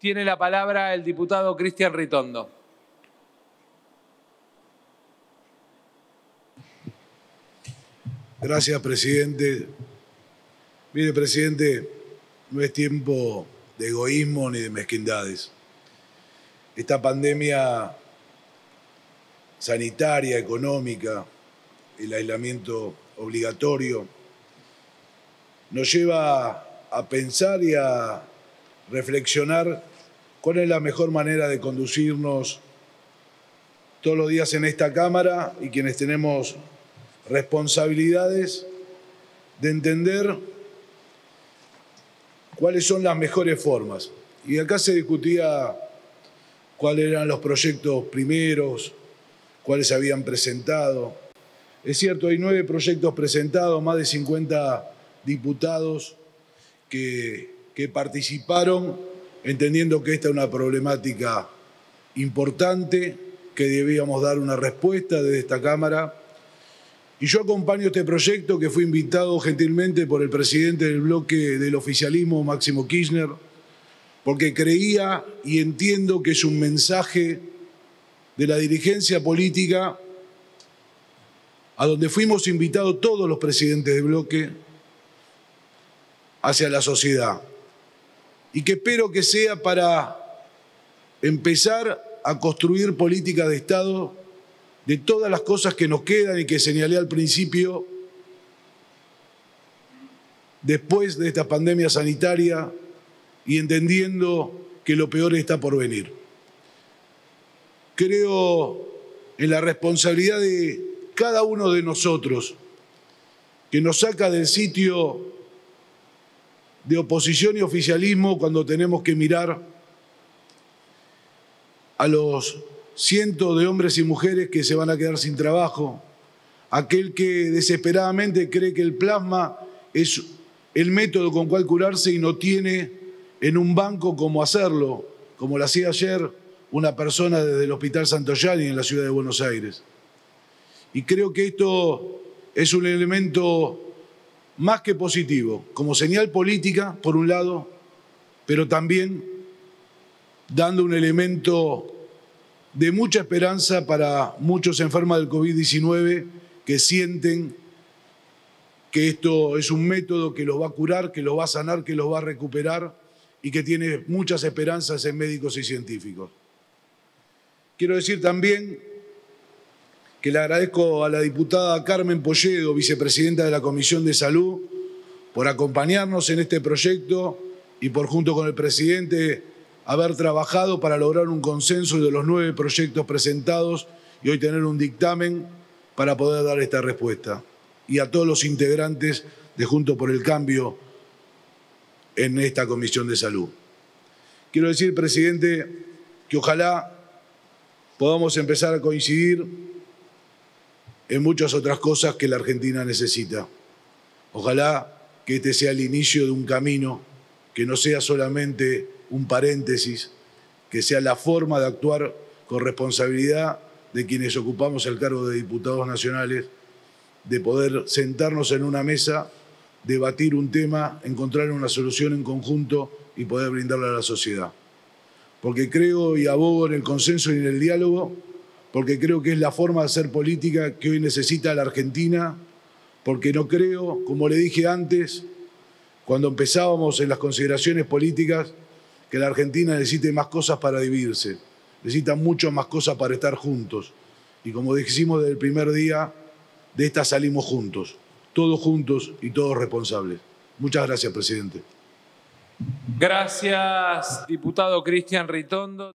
Tiene la palabra el diputado Cristian Ritondo. Gracias, presidente. Mire, presidente, no es tiempo de egoísmo ni de mezquindades. Esta pandemia sanitaria, económica, el aislamiento obligatorio, nos lleva a pensar y a reflexionar cuál es la mejor manera de conducirnos todos los días en esta Cámara y quienes tenemos responsabilidades de entender cuáles son las mejores formas. Y acá se discutía cuáles eran los proyectos primeros, cuáles se habían presentado. Es cierto, hay 9 proyectos presentados, más de 50 diputados que participaron, entendiendo que esta es una problemática importante, que debíamos dar una respuesta desde esta Cámara. Y yo acompaño este proyecto que fue invitado gentilmente por el presidente del bloque del oficialismo, Máximo Kirchner, porque creía y entiendo que es un mensaje de la dirigencia política a donde fuimos invitados todos los presidentes de bloque hacia la sociedad. Y que espero que sea para empezar a construir políticas de Estado de todas las cosas que nos quedan y que señalé al principio, después de esta pandemia sanitaria y entendiendo que lo peor está por venir. Creo en la responsabilidad de cada uno de nosotros, que nos saca del sitio de oposición y oficialismo cuando tenemos que mirar a los cientos de hombres y mujeres que se van a quedar sin trabajo, aquel que desesperadamente cree que el plasma es el método con cual curarse y no tiene en un banco cómo hacerlo, como lo hacía ayer una persona desde el Hospital Santo Yani en la ciudad de Buenos Aires. Y creo que esto es un elemento más que positivo, como señal política, por un lado, pero también dando un elemento de mucha esperanza para muchos enfermos del COVID-19 que sienten que esto es un método que los va a curar, que los va a sanar, que los va a recuperar y que tiene muchas esperanzas en médicos y científicos. Quiero decir también que le agradezco a la diputada Carmen Polledo, vicepresidenta de la Comisión de Salud, por acompañarnos en este proyecto y por, junto con el presidente, haber trabajado para lograr un consenso de los 9 proyectos presentados y hoy tener un dictamen para poder dar esta respuesta. Y a todos los integrantes de Junto por el Cambio en esta Comisión de Salud. Quiero decir, presidente, que ojalá podamos empezar a coincidir en muchas otras cosas que la Argentina necesita. Ojalá que este sea el inicio de un camino que no sea solamente un paréntesis, que sea la forma de actuar con responsabilidad de quienes ocupamos el cargo de diputados nacionales, de poder sentarnos en una mesa, debatir un tema, encontrar una solución en conjunto y poder brindarla a la sociedad. Porque creo y abogo en el consenso y en el diálogo, porque creo que es la forma de hacer política que hoy necesita la Argentina, porque no creo, como le dije antes, cuando empezábamos en las consideraciones políticas, que la Argentina necesite más cosas para dividirse, necesita mucho más cosas para estar juntos. Y como dijimos desde el primer día, de esta salimos juntos, todos juntos y todos responsables. Muchas gracias, presidente. Gracias, diputado Cristian Ritondo.